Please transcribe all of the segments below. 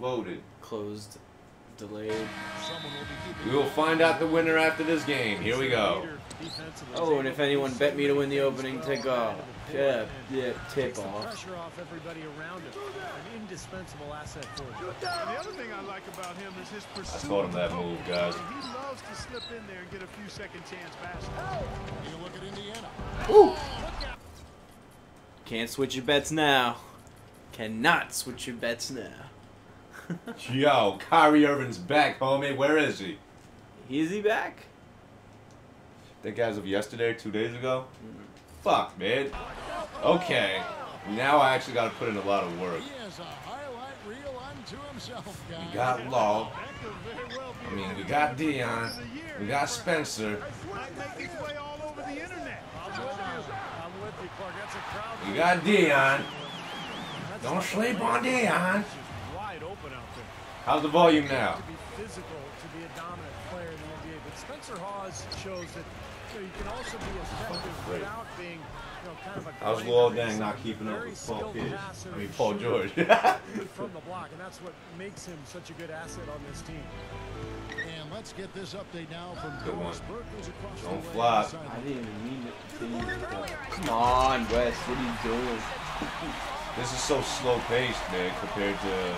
voted. Closed. Delayed. We will find out the winner after this game. Here we go. Oh, and if anyone bet me to win the opening tip-off. Yeah, yeah, tip-off. Pressure off everybody around him. An indispensable asset for him. The other thing I like about him is his pursuit. I taught him that move, guys. He loves to slip in there and get a few second chance passes. You look at Indiana. Ooh. Can't switch your bets now. Cannot switch your bets now. Yo, Kyrie Irving's back, homie. Where is he? Is he back? I think as of yesterday, 2 days ago. Mm-hmm. Fuck, man. Okay. Now I actually got to put in a lot of work. He is a highlight reel unto himself, guys. We got Law. I mean, we got Dion. We got Spencer. We got Dion. Don't sleep on Dion. How's the volume now? To be physical, to be a dominant player in the NBA, but Spencer Hawes shows that you can also be effective without being, kind of a. How's Luol Deng not keeping up with Paul George? I mean, Paul George. From the block, and that's what makes him such a good asset on this team. And let's get this update now from West. Don't flop. I didn't even mean it. Come on, West. What are you doing? This is so slow paced, man, compared to.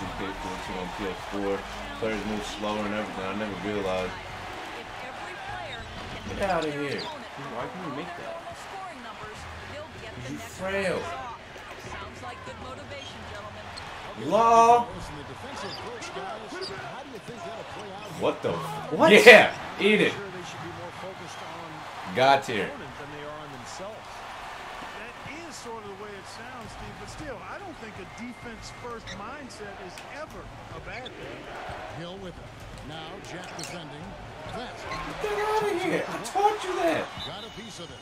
On PS4. Players move slower and everything. I never realized. Get out of here. Dude, why can you make that? You frail. Law. What the? What? Yeah, eat it. Got here. Sort of the way it sounds, Steve, but still, I don't think a defense-first mindset is ever a bad thing. Hill with it. Now Jack defending. Get out of here! I taught you that. Got a piece of it.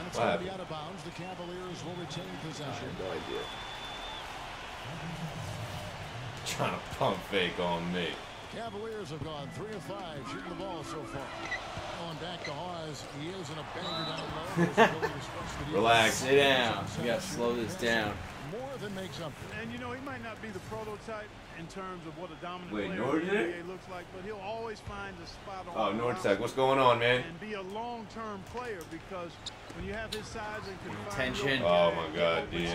And it's going to be out of bounds. The Cavaliers will retain possession. No idea. Trying to pump fake on me. Cavaliers have gone 3 of 5 shooting the ball so far. Back to Hawes. He is in a banger down low. Relax. Sit down. You gotta slow this down. More than makes up. And he might not be the prototype in terms of what a dominant player in the NBA looks like, but he'll always find a spot on. Oh, Nordtech, what's going on, man? And be a long-term player because when you have his size and contention. Oh my God, Dion. There's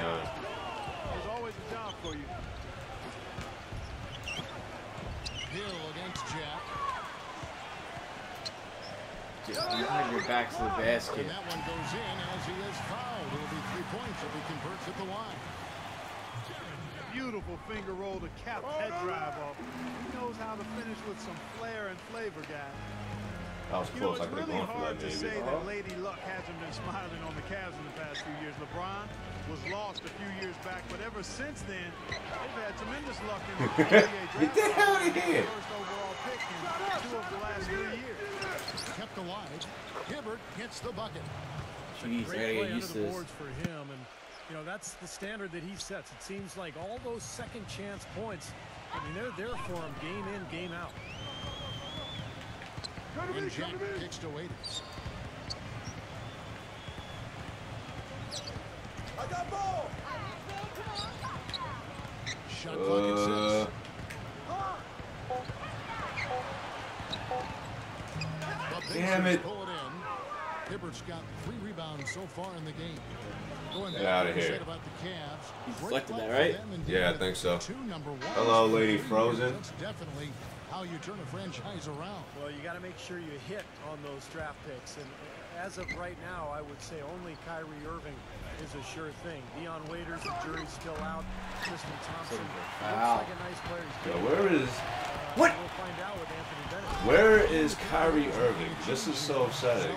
always a job for you. Hill against Jack. You have your back to the basket. And that one goes in as he is fouled. It'll be 3 points if he converts at the line. Beautiful finger roll to cap head drive off. He knows how to finish with some flair and flavor, guys. That was close. It's really hard to say that Lady Luck hasn't been smiling on the Cavs in the past few years. LeBron was lost a few years back, but ever since then, they've had tremendous luck in the NBA. Get the hell out of here! First overall pick in 2 of the last 3 years. Kept alive. Hibbert hits the bucket. Jeez, I gotta get used to this. For him, and that's the standard that he sets. It seems like all those second chance points, they're there for him game in, game out. And Jack kicks to Waiters. I got ball. Shot clock at 6. Damn it. Hibbert's got 3 rebounds so far in the game. Get out of here. You deflected that, right? Yeah, I think so. Hello, Lady Frozen. That's definitely how you turn a franchise around. Well, you got to make sure you hit on those draft picks. And as of right now, I would say only Kyrie Irving is a sure thing. Dion Waiters, the jury's still out. Tristan Thompson looks like a nice player. Yo, where is... What? Where is Kyrie Irving? This is so upsetting.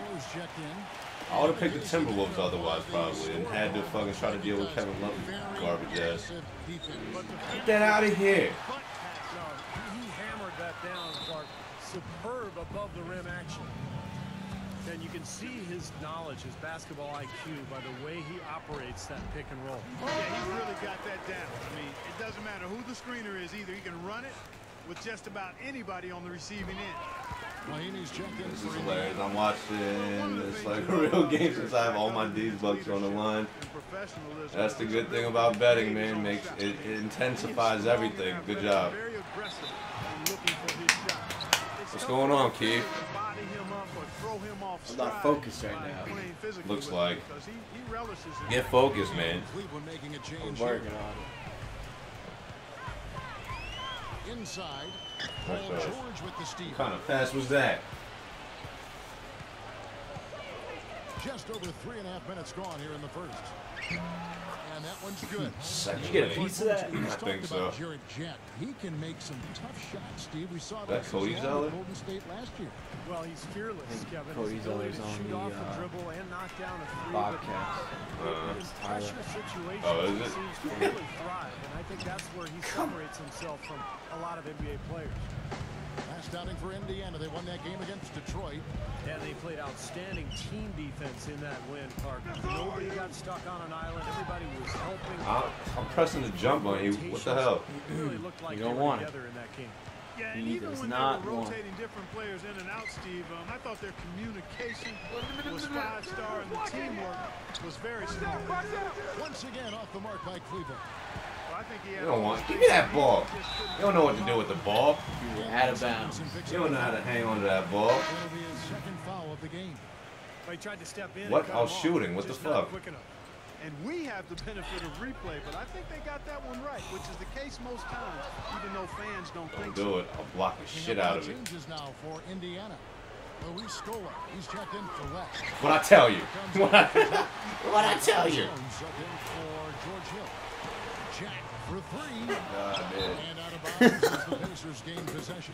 I would have picked the Timberwolves otherwise, probably, and had to fucking try to deal with Kevin Love garbage ass. Get that out of here. He hammered that down, Clark. Superb above the rim action. And you can see his knowledge, his basketball IQ, by the way he operates that pick and roll. Yeah, he really got that down. I mean, it doesn't matter who the screener is either. He can run it with just about anybody on the receiving end. This is hilarious. I'm watching this like a real game since I have all my D's bucks on the line. That's the good thing about betting, man. Makes it, intensifies everything. Good job. What's going on, Keith? I'm not focused right now. Looks like. Get focused, man. I'm working on it. Inside. Paul George with the steal. What kind of pass was that? Just over 3.5 minutes gone here in the first. And that one's good. Second. Did you get a piece of that? I think so. Jared Jack. He can make some tough shots, Steve. We saw that Cody Zeller? Golden State last year. Well, he's fearless, Kevin. Cody Zeller's on the Bobcats. Oh, is it? And I think that's where he separates himself from a lot of NBA players. Last outing for Indiana, they won that game against Detroit. And they played outstanding team defense in that win, Park. Nobody got stuck on an island. Everybody was helping. I'm pressing the jump on you. What the hell? Really looked like you don't want it. Yeah, and even when they were rotating different players in and out, Steve, I thought their communication was five-star and the teamwork was very strong. Once again, off the mark by Cleveland. You don't want. Give me that ball. You don't know what to do with the ball. You're out of bounds. You don't know how to hang on to that ball. What? I was shooting. What the fuck? And we have the benefit of replay, but I think they got that one right, which is the case most times, even though fans don't think so. Don't do it. I'll block the shit out of it. Now for Indiana. He's checked in for West. What I tell you? What I tell you? Jack for three. And out of bounds as the Pacers gain possession.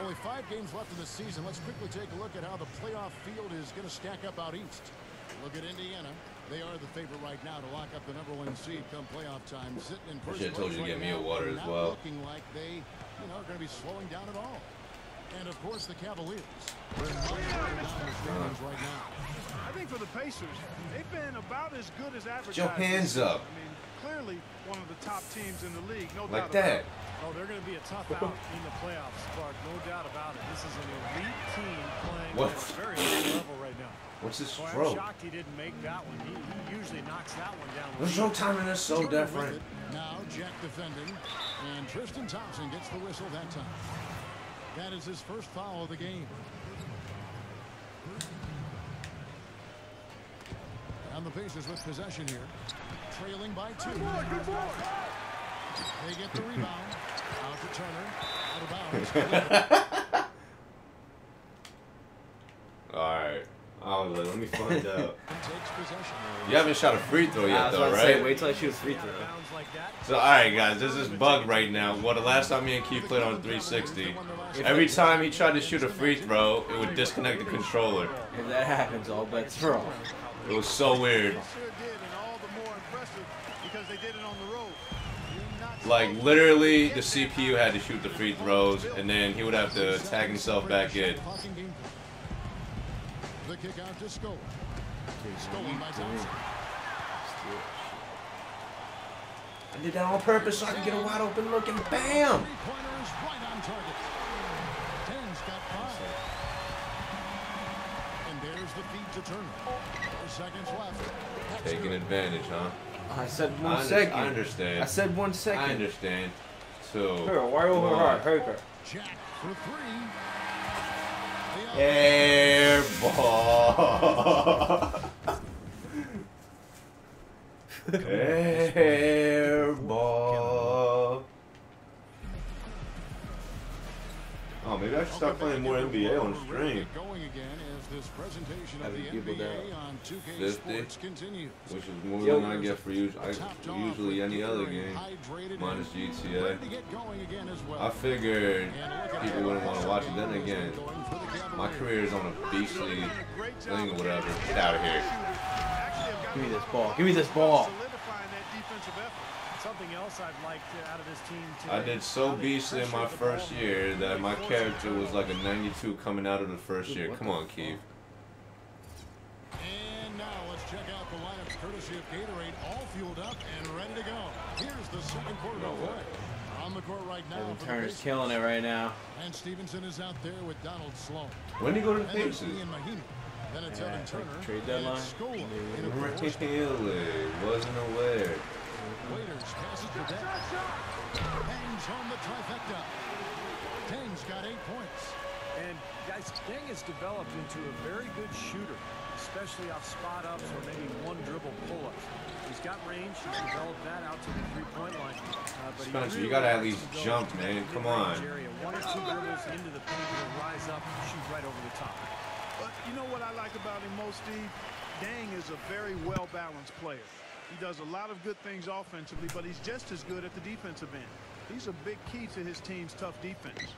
Only 5 games left in the season. Let's quickly take a look at how the playoff field is going to stack up out east. Look at Indiana. They are the favorite right now to lock up the #1 seed come playoff time. Sitting in first place. I told you to get me a water as well. Looking like they, are going to be slowing down at all. And of course the Cavaliers. Right now. I think for the Pacers, they've been about as good as average. Put your hands up. Clearly one of the top teams in the league, no doubt about that. Oh, they're going to be a tough out in the playoffs, Clark, no doubt about it. This is an elite team playing at a very high level right now. What's this throw? I'm shocked he didn't make that one. He usually knocks that one down. There's no time in this, so different. Now Jack defending, and Tristan Thompson gets the whistle that time. That is his first foul of the game. And the Pacers with possession here. Trailing by 2. They get the rebound. Out to Turner. Out of bounds. Alright. Oh, let me find out. You haven't shot a free throw yet, though, right? Say, wait till I shoot a free throw. So, alright, guys. There's this bug right now. Well, the last time me and Keith played on 360, every time he tried to shoot a free throw, it would disconnect the controller. If that happens, all bets are off. It was so weird. Like, literally, the CPU had to shoot the free throws, and then he would have to tag himself back in. The kick out to Scola. Stolen by Thompson. I did that on purpose so I could get a wide open look, and bam! And there's the feed to Turner. 4 seconds left. Taking advantage, huh? I said 1 second. I understand. I said 1 second. I understand. So. Her. Jack for three. Air ball. Air ball. Oh, maybe I should start playing more NBA on stream. This presentation of the NBA on 2K Sports continues. Which is more than I get for usually any other game, minus GTA. I figured people wouldn't want to watch it. Then again, my career is on a beastly thing or whatever. Get out of here. Give me this ball. Give me this ball. Something else I'd like out of this team today. I did so beastly in my first year that my character was like a 92 coming out of the first year. Come on, Keith. And now let's check out the lineups courtesy of Gatorade, all fueled up and ready to go. Here's the second quarter. No way. On the court right now. Evan Turner's killing it right now. And Stevenson is out there with Donald Sloan. When do you go to the Pacers? Ian Mahinmi. Then it's Evan Turner. Trade deadline. Remember TPL wasn't aware. Waiters passes the deck. Hangs home the trifecta. Deng's got 8 points. And guys, Deng has developed into a very good shooter, especially off spot-ups or maybe one-dribble pull-ups. He's got range. He's developed that out to the three-point line. But Spencer, really you got to at least jump, man. Come on. One or two dribbles into the paint, he'll rise up and shoot right over the top. But you know what I like about him most, Steve? Deng is a very well-balanced player. He does a lot of good things offensively, but he's just as good at the defensive end. He's a big key to his team's tough defense.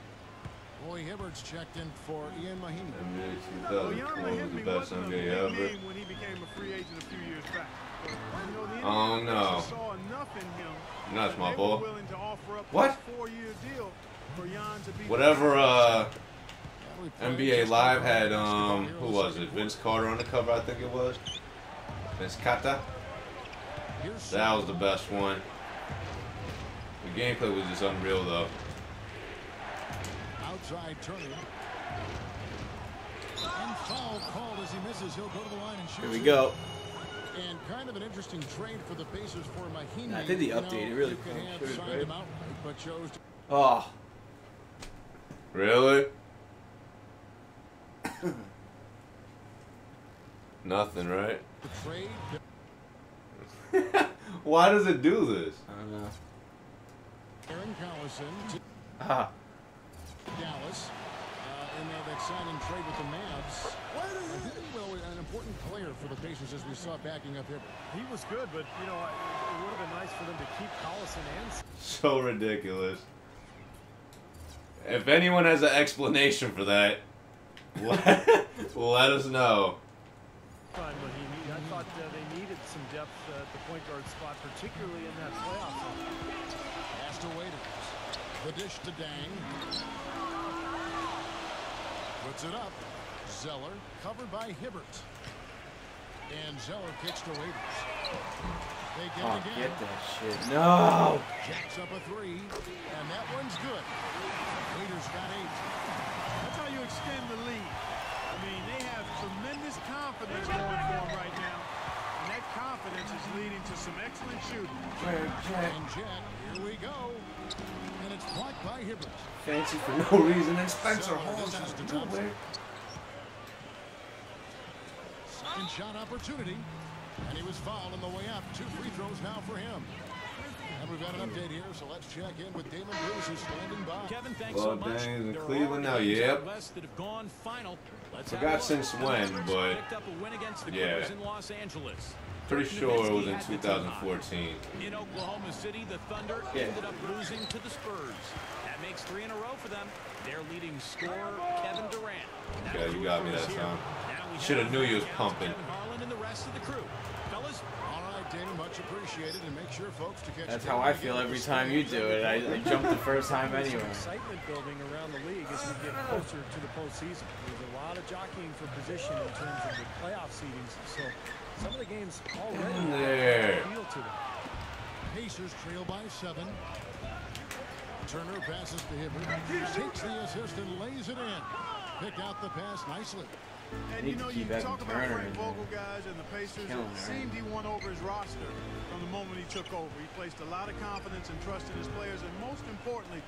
Roy Hibbert's checked in for Ian Mahinmi. Well, Ian Mahinmi wasn't a big name when he became a free agent a few years back. Oh, no. Saw enough in him. That's my ball. Willing to offer up what? A 4-year deal for Jan to be whatever NBA Live had, who was it? Vince Carter on the cover, I think it was. Vince Carter. That was the best one. The gameplay was just unreal, though. Outside Turner. And foul called as he misses. He'll go to the line and shoot. Here we go. And kind of an interesting trade for the Pacers for Mahinmi. I think the update it really could have him out, but chose to. Oh. Really? Nothing, right? Why does it do this? I don't know. Aaron Collison to Dallas in that exciting trade with the Mavs. Well, an important player for the Pacers as we saw backing up here. He was good, but you know, it would have been nice for them to keep Collison in. So ridiculous. If anyone has an explanation for that, let us know. I thought they needed some depth at the point guard spot, particularly in that playoff. Pass to Waiters. The dish to Deng. Puts it up. Zeller covered by Hibbert. And Zeller kicks to Waiters. They get it again. Get that shit. No! Jack's up a three. And that one's good. Waiters got 8. That's how you extend the lead. I mean, they have tremendous confidence going on right now. And that confidence is leading to some excellent shooting. And Jack, here we go. And it's blocked by Hibbert. Fancy for no reason. And Spencer Holmes has to do it. Second shot opportunity. And he was fouled on the way up. 2 free throws now for him. And we've got an update here, so let's check in with Damon Bruce, who's standing by. Kevin, thanks so much. Dang, in Cleveland now, yep. That have gone final. Forgot since when, but yeah. In Los Angeles. Pretty sure it was in 2014. In Oklahoma City, the Thunder ended up losing to the Spurs. That makes 3 in a row for them. Their leading scorer, Kevin Durant. Yeah, you got me that time. Should have knew you was pumping. And the rest of the crew. Fellas, all right, Damon, much appreciated, and make sure folks to catch. That's how I feel every time you do it. I jump the first time anyway. Excitement building around the league as we get closer to the postseason. There's a lot of jockeying for position in terms of the playoff seedings. So some of the games already appeal to them. Pacers trail by 7. Turner passes to Hibbert. Takes the assist and lays it in. Pick out the pass nicely. And you know, you talk about Frank Vogel, guys, and the Pacers. It seemed he won over his roster from the moment he took over. He placed a lot of confidence and trust in his players, and most importantly,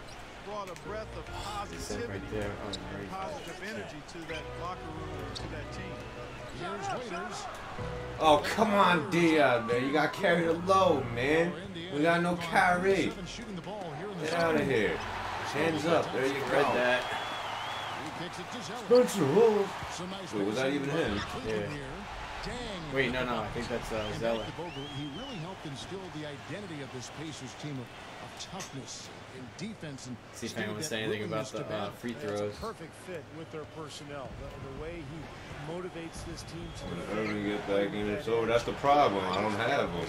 brought a breath of positivity and positive energy to that locker room, to that team. Here's Waiters. Oh, come on, Dion, man. You got carried a load, man. We got no Kyrie. Get out of here. Hands up. There you read that. Spencer Holmes. Wait, was that even him? Yeah. Wait, no, I think that's Zeller. He really helped instill the identity of this Pacers team of toughness and defense. And see if anyone say anything about the free throws. It's a perfect fit with their personnel. The way he motivates this team to Irving get back in. It's over. That's the problem. I don't have him.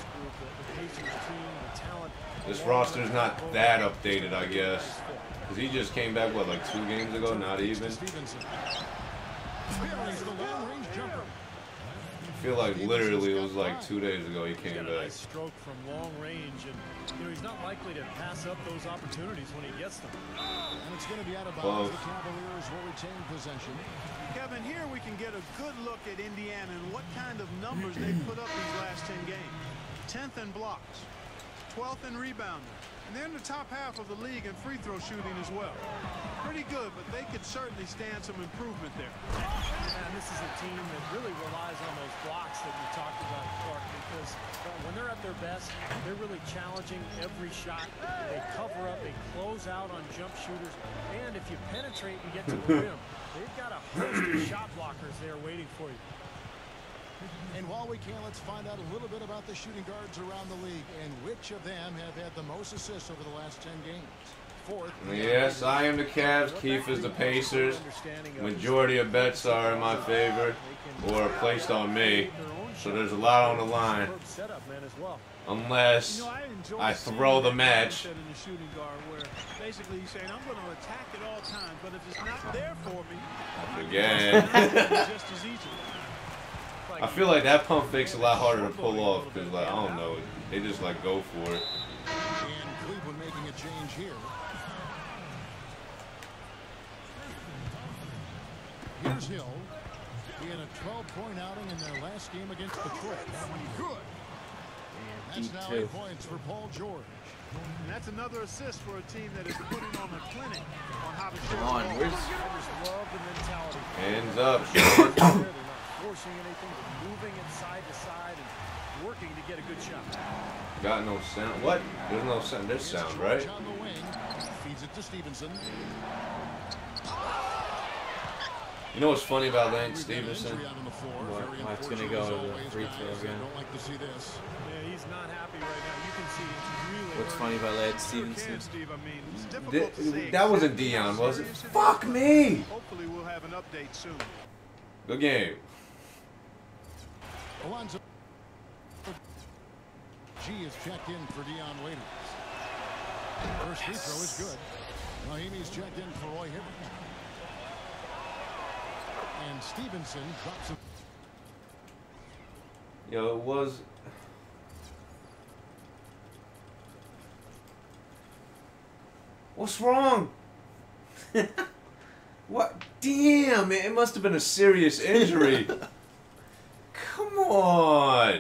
This roster's not that updated, I guess. Because he just came back, what, like 2 games ago? Not even. Stevenson. Here's the long range jumper. feel like literally it was like 2 days ago he came back. Nice stroke from long range, and you know, he's not likely to pass up those opportunities when he gets them. And it's going to be out of bounds. The Cavaliers will retain possession. Kevin, here we can get a good look at Indiana and what kind of numbers they put up these last 10 games. 10th in blocks, 12th in rebounding, and they're in the top half of the league in free throw shooting as well. Pretty good, but they could certainly stand some improvement there. And this is a team that really relies on those blocks that we talked about, Clark, because when they're at their best, they're really challenging every shot. They cover up, they close out on jump shooters, and if you penetrate and get to the rim, they've got a host of shot blockers there waiting for you. And while we can, let's find out a little bit about the shooting guards around the league and which of them have had the most assists over the last 10 games. Fourth, yes, I am the Cavs. Keith is the Pacers. Majority of bets are in my favor or placed on me, so there's a lot on the line. Unless I throw the match. Again. I feel like that pump fake's a lot harder to pull off because, like, I don't know, they just like go for it. And Cleveland making a change here. Here's Hill. He had a 12-point outing in their last game against Detroit. That one he could. And that's now 8 points for Paul George. And that's another assist for a team that is putting on a clinic on how to shoot. Come on, where's... Hands up. Forcing anything, moving it side to side and working to get a good shot. Got no sound. What? There's no sound. There's sound, right? On the wing, feeds it to Stevenson. You know what's funny about Lance Stevenson? It's going to go to the free throw again. What's funny about Lance Stevenson? That wasn't Dion, was it? Fuck me! Hopefully we'll have an update soon. Good game. G is checked in for Dion Waiters. First free throw is good. Mahinmi's checked in for Roy Hibbert. And Stevenson drops him. Yo, it was. What's wrong? What? Damn, man, it must have been a serious injury. Come on.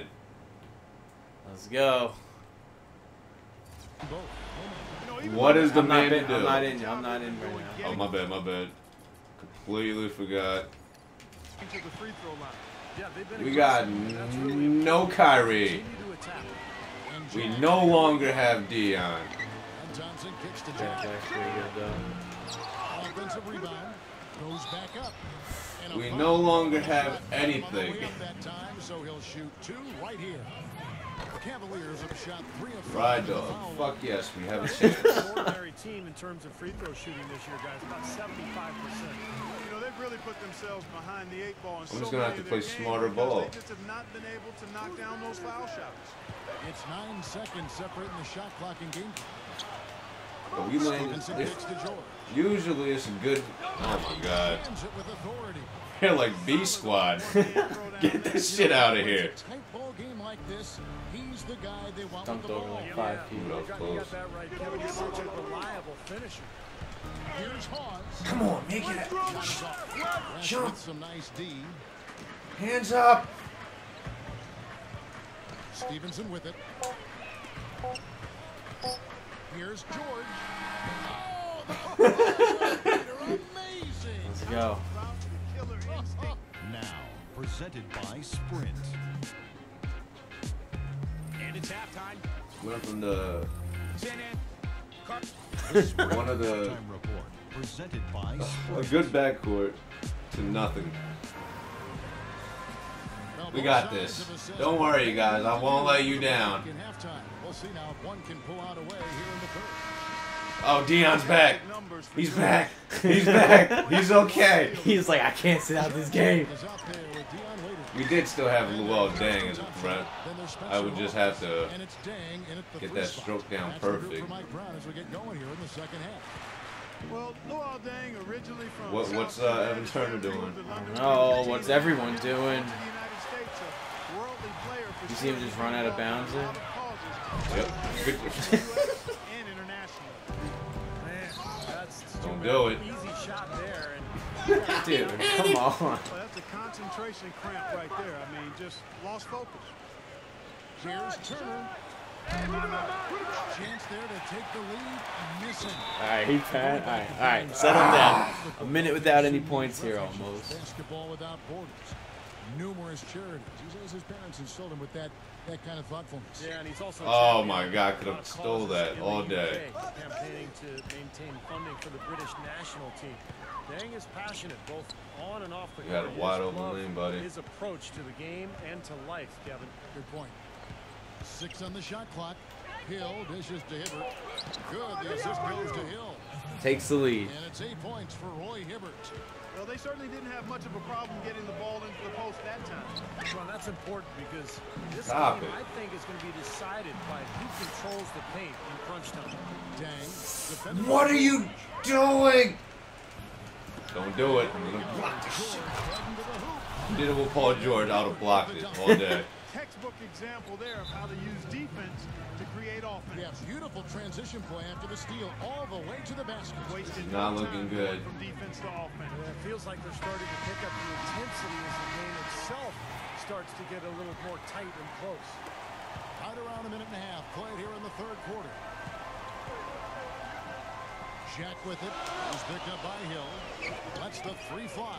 Let's go. What is the man to do? I'm not in right now. Oh, my bad. Completely forgot. We got no Kyrie. We no longer have Dion. Thompson kicks to Jack. Offensive rebound goes back up. We no longer have anything. So he'll shoot two right here. The Cavaliers have shot 3 of 5. Ride dog. Fuck yes, we have a chance. Extraordinary team in terms of free throw shooting this year, guys. About 75%. You know, they've really put themselves behind the 8-ball. I'm just gonna have to play smarter ball. They just have not been able to knock down those foul shots. It's 9 seconds separating the shot clock and game. But we land, usually it's a good. Oh my god. They're like B squad. Get this shit out of here. Dumped over like 5 feet. Come on, make it up. Jump. Hands up. Stevenson with it. Here's George. Oh, amazing. Let's go. Now presented by Sprint. And it's halftime. Went from the one of the presented by a good backcourt to nothing. We got this. Don't worry, guys. I won't let you down. Oh, Dion's back. He's back. He's back. He's okay. He's like, I can't sit out this game. We did still have Luol Deng as a threat. I would just have to get that stroke down perfect. Well, Luol Deng originally from what's Evan Turner doing? I don't know. What's everyone doing? You see him just run out of bounds there? Yep. Don't do it. Dude, come on. Well, that's a concentration cramp right there. I mean, just lost focus. Here's Turner. Chance there to take the lead. Missing. All right, he passed. All right, settle down. A minute without any points here, almost. Basketball without borders. Numerous charities. He says his parents instilled him with that kind of thoughtfulness. Yeah, and he's also oh my God, could have stole that all day. Campaigning to maintain funding for the British national team. Deng is passionate both on and off the court. You got a wide open lane, buddy. His approach to the game and to life, Kevin. Good point. 6 on the shot clock. Hill dishes to Hibbert. Good. The assist goes to Hill. Takes the lead. And it's 8 points for Roy Hibbert. Well, they certainly didn't have much of a problem getting the ball into the post that time. Well, that's important because this game, I think, is going to be decided by who controls the paint in crunch time. Dang. What are you doing? Don't do it. I'm going to block this shit. Did it with Paul George. I would have blocked it all day. Textbook example there of how to use defense to create offense. Yeah, beautiful transition play after the steal all the way to the basket. Wasted not looking good. From defense to offense. Yeah, it feels like they're starting to pick up the intensity as the game itself starts to get a little more tight and close. Right around a minute and a half played here in the third quarter. Jack with it. He's picked up by Hill. That's the free fly.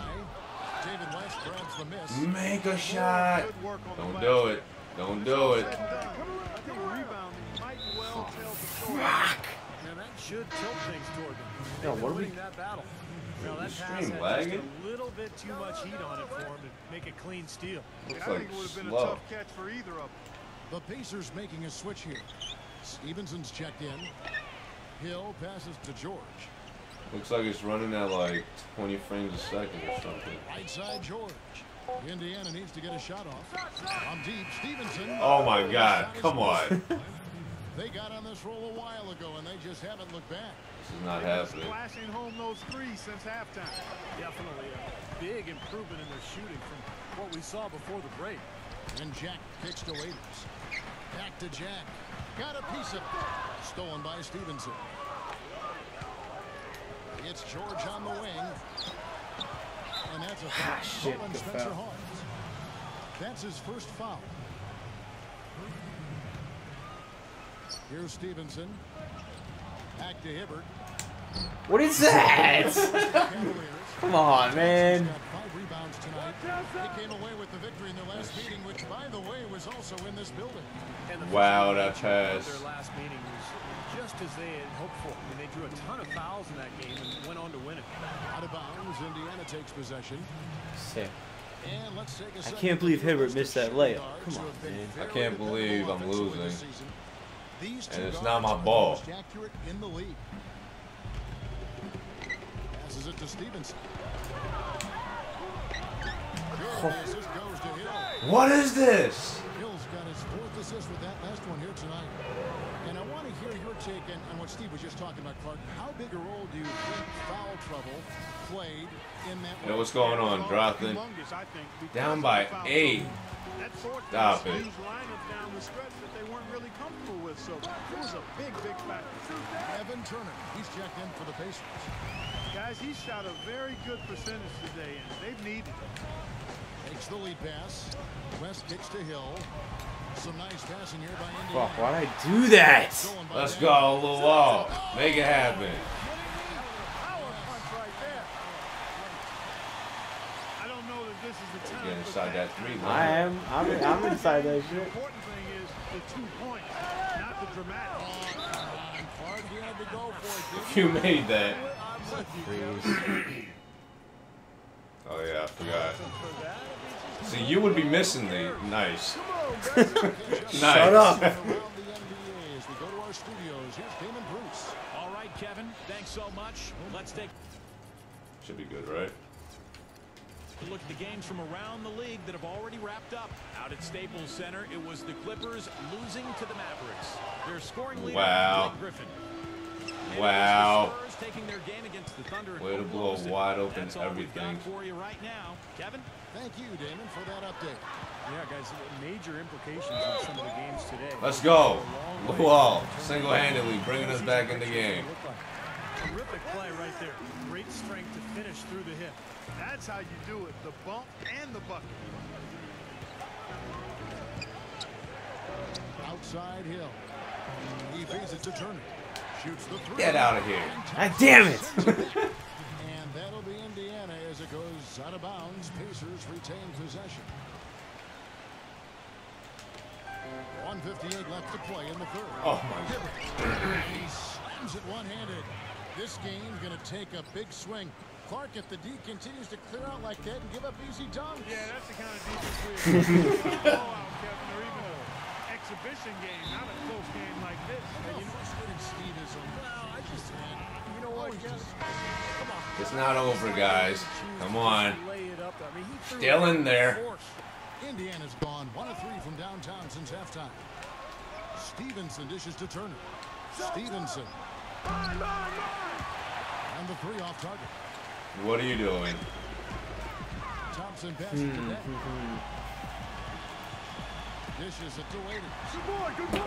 David West grabs the miss. Make a shot. Don't do it. Don't do it. Fuck. Now that should tilt things toward them. Yo, what are we? Now that pass had just a little bit too much heat on it for him to make a clean steal. Looks like it would have been a tough catch for either of them. The Pacers making a switch here. Stevenson's checked in. Hill passes to George. Looks like it's running at like 20 frames a second or something. Right side George. Indiana needs to get a shot off. I'm deep. Stevenson. Oh my God! Come on. They got on this roll a while ago and they just haven't looked back. This is not happening. Flashing home those threes since halftime. Definitely a big improvement in their shooting from what we saw before the break. And Jack picks to Waiters. Back to Jack. Got a piece of it. Stolen by Stevenson. It's George on the wing. And that's a foul on Spencer Holmes. That's his first foul. Here's Stevenson. Back to Hibbert. What is that? Come on, man. Five rebounds tonight. They came away with the victory in their last meeting, which, by the way, was also in this building. Wow, that pass. Their last meeting was just as they had hoped for. I mean, they drew a ton of fouls in that game and went on to win it. Out of bounds, Indiana takes possession. Sick. And let's take a I can't believe Hibbert missed that layup. Come on, man. I can't believe I'm losing. And it's not my ball. Accurate in the league. Passes it to Stevenson. What is this? Hill's got his fourth assist with that last one here tonight. And I want to hear your take on what Steve was just talking about, Clark. How big a role do you think foul trouble played in that? You know what's going on, Drothin? Down by 8. Stop it. Evan Turner, he's checked in for the Pacers. Guys, he shot a very good percentage today, and they've needed it. Takes the lead pass. West kicks to Hill. Some nice passing here by Indiana. Fuck, why'd I do that? Let's go, Luol. Make it happen. Get inside that 3-line. I'm inside that shit. The important thing is the 2 points, not the dramatic. You made that. Oh yeah, I forgot. See, you would be missing the nice. Nice. Shut up. We go to our studios. Here's Damon Bruce. All right, Kevin. Thanks so much. Let's take. Should be good, right? Look at the games from around the league that have already wrapped up. Out at Staples Center, it was the Clippers losing to the Mavericks. Their scoring leader, Blake Griffin. Wow. taking their game against the Thunder. Way to blow wide open everything for you right now, Kevin. Thank you, Damon, for that update. Yeah, guys, major implications in some of the games today. Let's go. Luol single-handedly bringing us back in the game. Terrific play right there. Great strength to finish through the hip. That's how you do it. The bump and the bucket. Outside Hill. He feeds it to Turner. Shoots the three. Get out of here. God damn it. And that'll be Indiana as it goes out of bounds. Pacers retain possession. 1:58 left to play in the third. Oh my God. He slams it one-handed. This game's gonna take a big swing. Clark, if the D continues to clear out like that and give up easy dunks. Yeah, that's the kind of defense we have. Kevin, or even an exhibition game, not a close game like this. And you know what's good in Steve is, well, I just, you know what, come on. It's not over, guys. Come on. Still in there. Indiana's gone 1-3 from downtown since halftime. Stevenson dishes to Turner. Stevenson. And the three off target. What are you doing? Thompson passes to Beck. Dishes it to Waiters.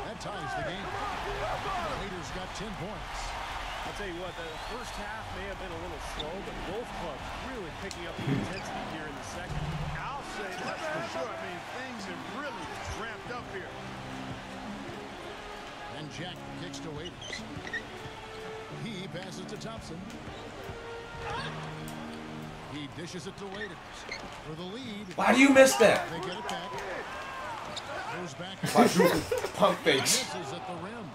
That ties the game. Waiters got 10 points. I'll tell you what, the first half may have been a little slow, but both clubs really picking up the intensity here in the second. I'll say that's for sure. I mean, things have really ramped up here. And Jack kicks to Waiters. He passes to Thompson. He dishes it to Waiters for the lead. Why do you miss that? They get it back. Goes back. Pump fakes. Misses at the rim.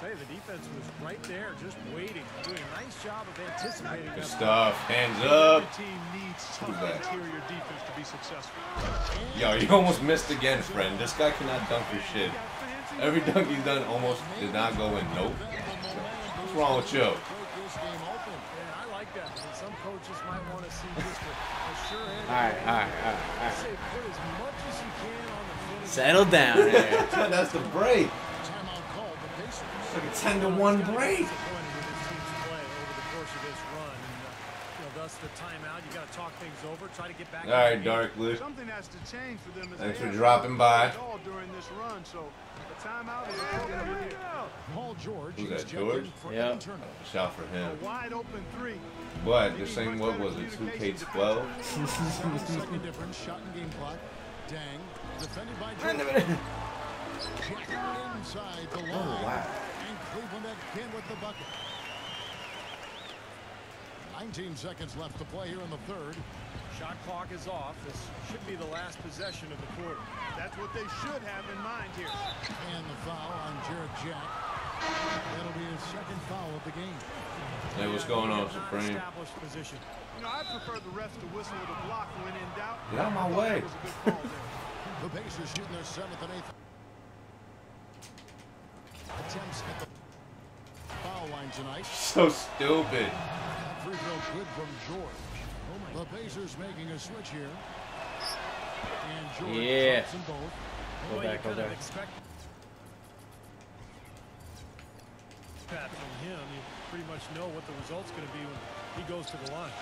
Hey, the defense was right there, just waiting, doing a nice job of anticipating. Good stuff. Hands up. The team needs tough interior defense to be successful. Yo, you almost missed again, friend. This guy cannot dunk for shit. Every dunk he's done almost did not go in. Nope. What's wrong with you? Coaches might want to see this, but I sure am. All right. Say put as much as you can on the finish. Settle down there. That's the break. Timeout call, the Pacers. It's like a 10-to-1 break. Thus the timeout. You got to talk things over. Try to get back. All right, Dark Blue. Something has to change for them. Thanks for dropping by. During this run, so the timeout is here. Paul George. Who's that, George? Yeah. Shout for him. A wide open three. But this thing, what was it? 2K12. Second difference. Shot in game clock. Dang. Defended by George. Inside the line. Oh wow. And Cleveland again with the bucket. 19 seconds left to play here in the third. Shot clock is off. This should be the last possession of the quarter. That's what they should have in mind here. And the foul on Jared Jack. That'll be his second foul of the game. Hey, what's going on, Supreme? Established position. You know, I prefer the refs to whistle with a block when in doubt. Get out of my way. The Pacers shooting their 7th and 8th attempts at the foul line tonight. So stupid. Free throw good from George. The Pacers making a switch here. And George drops them both. Go back. Pat from him, you pretty much know what the result's going to be when he goes to the line.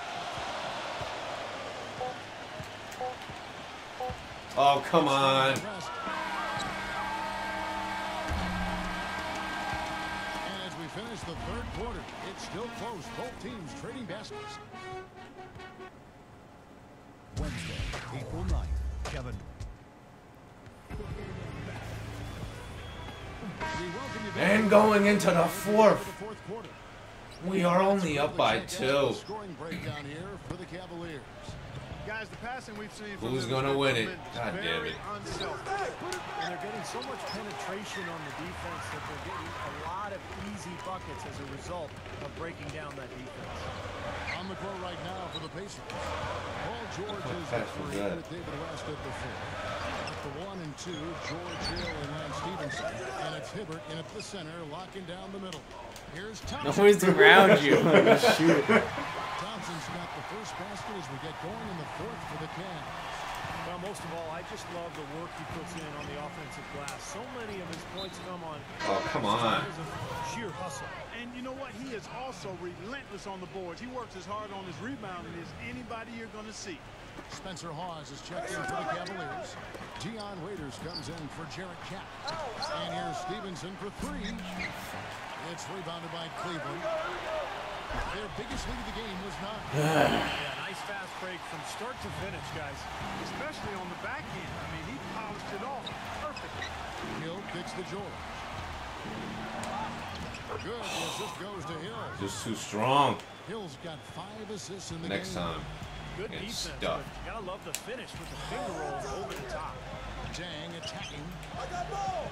Oh, come on. Finish the third quarter. It's still close. Both teams trading baskets. Wednesday, April 9th. Kevin. And going into the fourth quarter. We are only up by 2. Scoring breakdown here for the Cavaliers. Guys, the passing we've seen from who's going to win it? God damn it. And they're getting so much penetration on the defense that they're getting a lot of easy buckets as a result of breaking down that defense. On the floor right now for the Pacers. Paul George is at three with David West at the 4. At the 1 and 2, George, Hill, and Lance Stevenson. And it's Hibbert in at the center, locking down the middle. Here's Thompson. No one's around you. Shoot. Thompson's got the first basket as we get going in the fourth for the Cavs. Well, most of all, I just love the work he puts in on the offensive glass. So many of his points come on. Oh, come on. Sheer hustle. And you know what? He is also relentless on the boards. He works as hard on his rebounding as anybody you're going to see. Spencer Hawes is checked in for the Cavaliers. Dion Waiters comes in for Jared Jack. And here's Stevenson for three. It's rebounded by Cleveland. Their biggest lead of the game was 9. Yeah, nice fast break from start to finish, guys. Especially on the back end. I mean, he polished it off. Perfect. Hill kicks the Jordan. Good. The assist goes to Hill. Just too strong. Hill's got 5 assists in the next game. Next time. Good defense. Gotta love the finish with the finger roll over the top. Dang attacking. I got ball.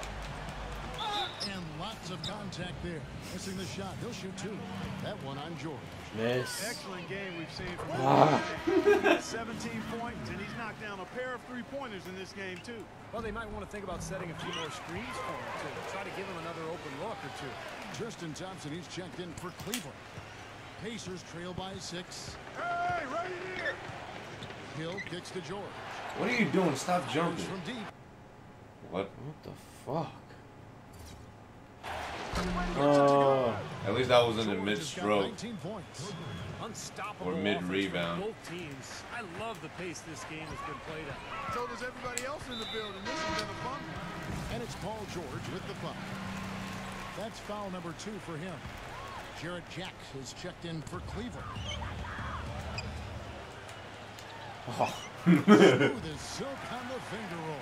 And lots of contact there. Missing the shot. He'll shoot 2. That one on George. Yes. Excellent game we've seen from him. 17 points, and he's knocked down a pair of 3-pointers in this game, too. Well, they might want to think about setting a few more screens for him, too. Try to give him another open look or 2. Tristan Thompson, he's checked in for Cleveland. Pacers trail by 6. Hey, right here. Hill kicks to George. What are you doing? Stop jumping. From deep. What the fuck? At least I was in the mid-stroke or mid-rebound. I love the pace this game has been played at. So does everybody else in the building. This has been a fun. And it's Paul George with the puck. That's foul number 2 for him. Jared Jack is checked in for Cleveland. Oh. Smooth as silk on the finger roll.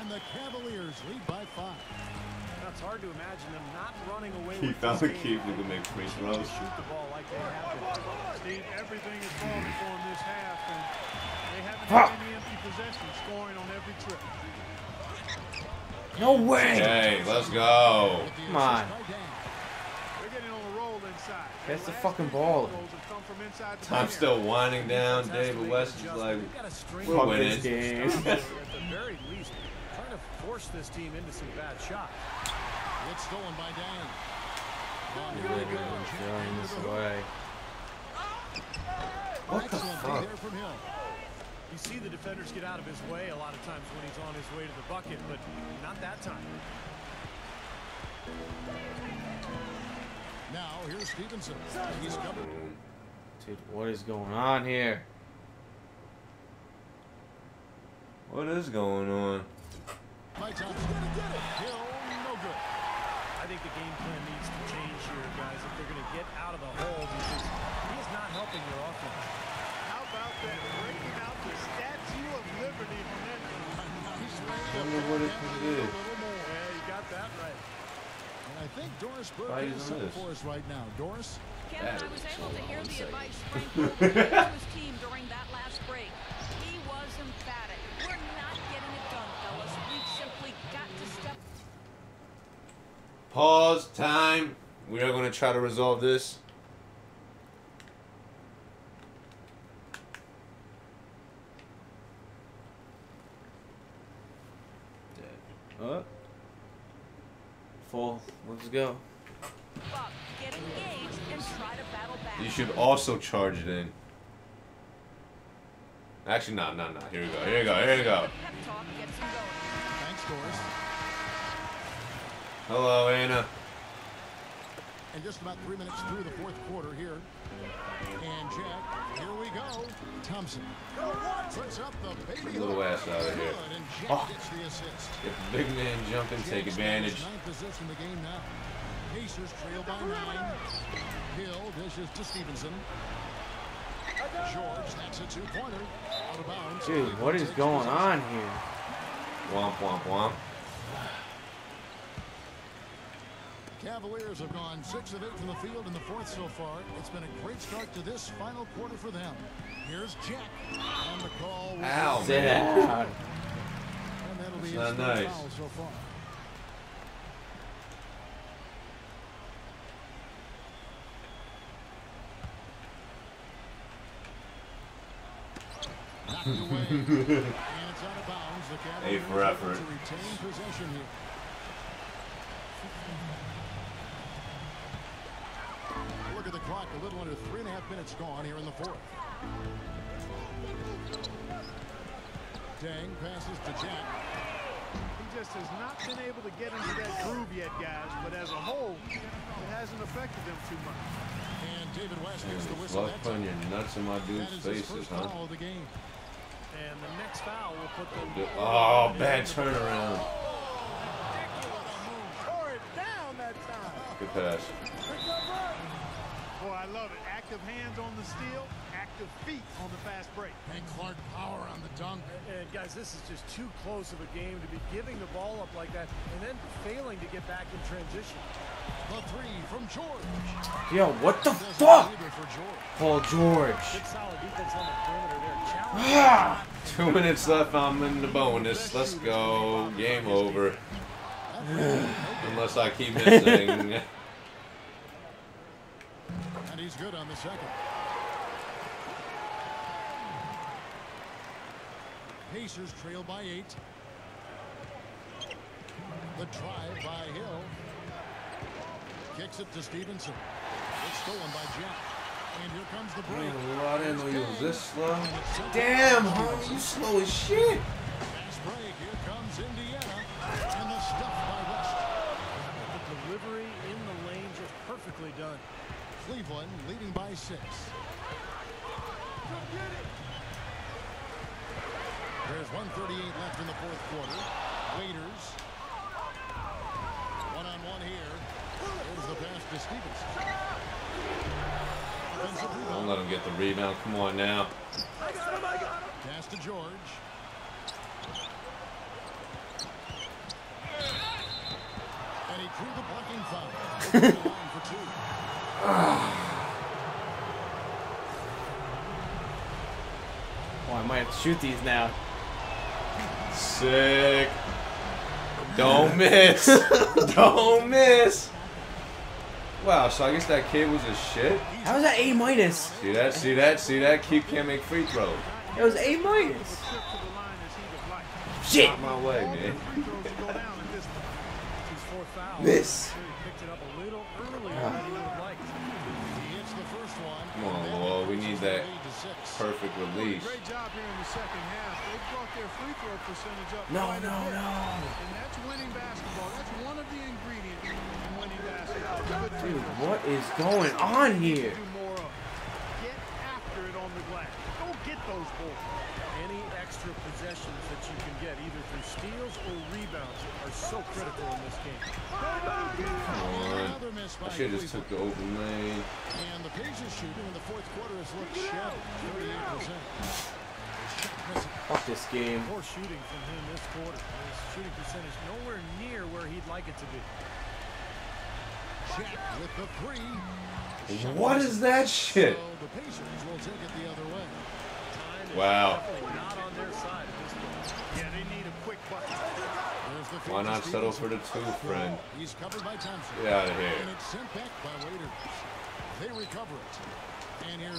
And the Cavaliers lead by 5. It's hard to imagine them not running away with this game. Keith found a make free throws. Shoot the ball like they have. Steve, everything is falling for them this half, and they haven't had any empty possessions, scoring on every trip. No way! Hey, let's go! Come on. They're getting on a roll inside. That's the fucking ball. I'm still winding down. David West is like, we're winning. At the very least, trying to force this team into some bad shots. It's stolen by Dan. What the fuck? You see the defenders get out of his way a lot of times when he's on his way to the bucket, but not that time. Now here's Stevenson. He's coming. Dude, what is going on here? What is going on? My time. Hill, no good. I think the game plan needs to change here, guys, if they're going to get out of the hole, because he is not helping your offense. How about that? Breaking out the Statue of Liberty from that. Tell me what it is. Yeah, you got that right. And I think Doris Burke is in for us right now. Doris? Kevin, I was able to hear the advice Frank Burke gave to his team during that last break. He was emphatic. We're not getting it done, fellas. We've simply got to step. Pause time. We are going to try to resolve this. Up. Full. Let's go. Buck, get engaged and try to battle back. You should also charge it in. Actually, no. Here we go. Here we go. Thanks, Doris. Hello, Anna. And just about 3 minutes through the fourth quarter here. And Jack, here we go. Thompson puts up the baby. Little ass out of here. Oh. If the big man jump and take advantage. Pacers trail by 9. Hill dishes to Stevenson. George, that's a 2-pointer. Out of bounds. Dude, what is going on here? Womp, womp, womp. Cavaliers have gone 6 of 8 from the field in the fourth so far. It's been a great start to this final quarter for them. Here's Jack on the call. Ow, man. And that'll be not nice. Foul so far. A for effort. Look at the clock, a little under 3.5 minutes gone here in the fourth. Deng passes to Jack. He just has not been able to get into that groove yet, guys, but as a whole, it hasn't affected them too much. And David West gets the whistle. That's on your nuts in my dude's faces, huh? Foul of the game. And the next foul will put the... Oh, bad turnaround. Tore it down that time. Good pass. Boy, I love it. Active hands on the steal, active feet on the fast break. And Clark power on the dunk. And guys, this is just too close of a game to be giving the ball up like that and then failing to get back in transition. The three from George. Yo, what the fuck? Paul George. Good solid defense on the perimeter there. Ah, 2 minutes left. I'm in the bonus. Let's go. Game over. Unless I keep missing. And he's good on the second. Pacers trail by 8. The drive by Hill. Kicks it to Stevenson. It's stolen by Jack. And here comes the break. I didn't know you was this slow. Damn, homie, you slow as shit. Fast break. Here comes Indiana. And the stuff by West. The delivery in the lane just perfectly done. Cleveland leading by 6. There's 1:38 left in the fourth quarter. Waiters. One-on-one here. There's the pass to Stevenson. Don't let him get the rebound. Come on now. I got him. Pass to George. And he drew the blocking foul. For 2. Oh, I might have to shoot these now. Sick. Don't miss. Don't miss. Wow, so I guess that kid was a shit. How is that A-? See that? See that? See that? Keith can't make free throws. It was A-. Shit! Not my way, man. Miss. Come on, Luol. We need that perfect release. No, no, no. And that's winning basketball. That's one of the ingredients in winning basketball. Dude, what is going on here? Get after it on the glass. Go get those balls. Any extra possessions that you can get, either through steals or rebounds, are so critical in this game. Come on. I should have just took the open lane. And the Pacers shooting in the fourth quarter has looked shabby. 38%. Fuck this game. Poor shooting from him this quarter. His shooting percentage nowhere near where he'd like it to be. Jack with the three. What is that shit? So the Pacers will take it the other way. Wow. Not on their side at this point. Yeah, they need a quick bucket. Why not settle for the 2, friend? He's covered by Thompson. Get out of here. And it's sent back by Waiters. They recover it.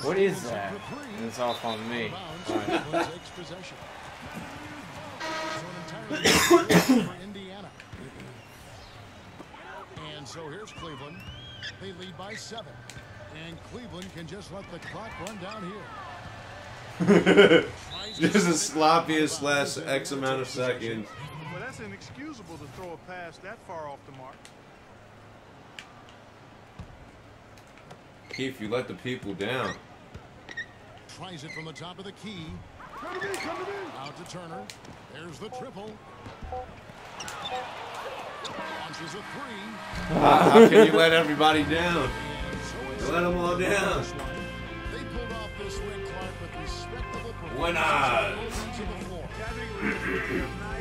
What is that? And it's off on me. Right. And so here's Cleveland. They lead by 7. And Cleveland can just let the clock run down here. This is the sloppiest last X amount of seconds. Well, that's inexcusable to throw a pass that far off the mark. Keith, you let the people down. Tries it from the top of the key. Out to Turner. There's the triple. Launches a 3. How can you let everybody down? You let them all down. They pulled off this win, Clark, with respectable performance. Why not?